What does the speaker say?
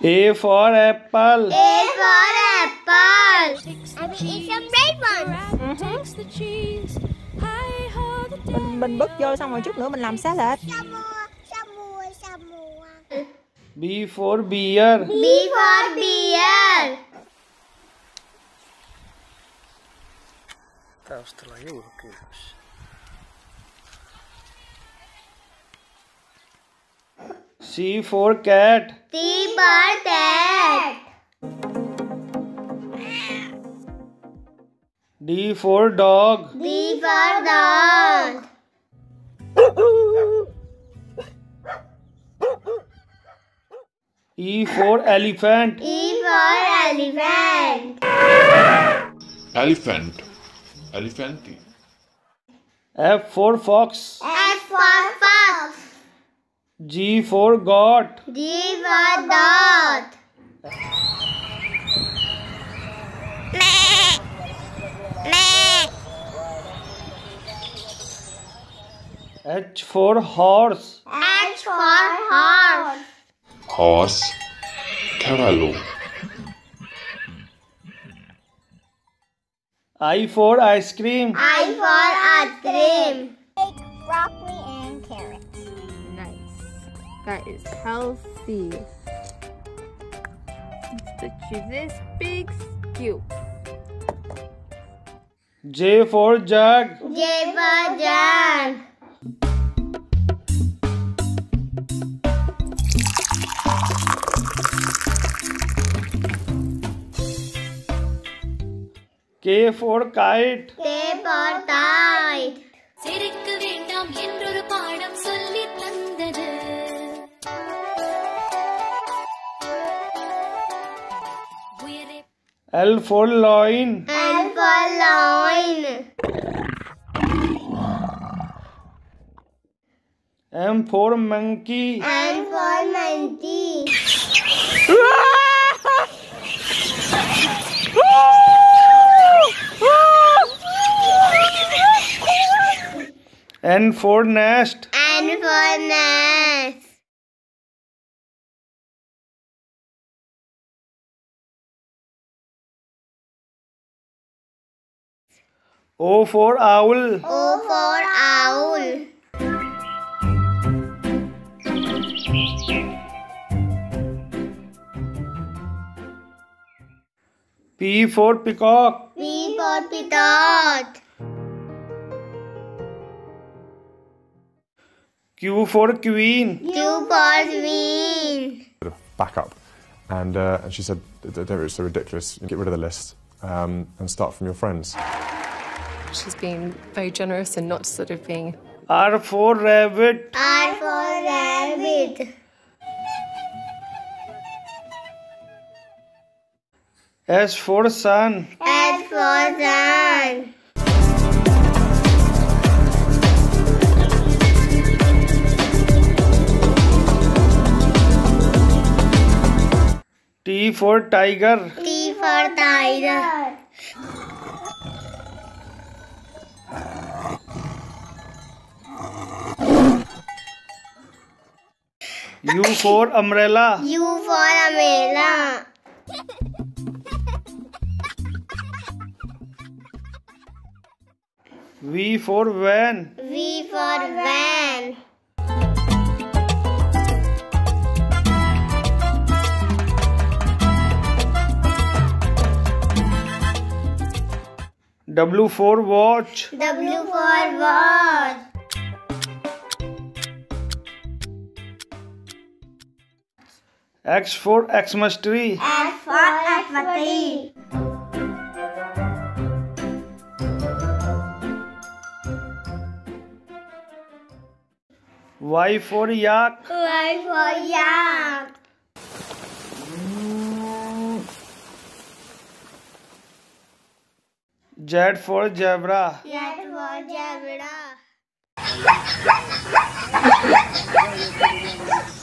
A for apple. A for apple. I will eat some bread once. Mình bứt vô xong rồi chút nữa mình làm xá lệch. B for beer. B for beer. C for cat. C for cat. D for dog. D for dog. E for elephant. E for elephant. Elephant. Elephanty. F for fox. F for fox. G for goat. G for dot. H for horse. H for horse. Horse. Cavallo. I for ice cream. I for ice cream. Broccoli and carrots. Nice. That is healthy. Let's put you this big skew. J for jug. J for jug. K for kite. K for kite. L for loin. L for loin. M for monkey. M for monkey. N for nest. N for nest. O for owl. O for owl. P for peacock. P for peacock. Q for queen. Q for queen. Back up, and she said, "Don't be so ridiculous. Get rid of the list and start from your friends." She's being very generous and not sort of being. R for rabbit. R for rabbit. S for sun. S for sun. T for tiger. T for tiger. U for umbrella. U for umbrella. V for van. V for van. W for watch. W for watch. X for Xmas tree. X for Xmas tree. Y for yak. Y for yak. Z for zebra. Z for zebra.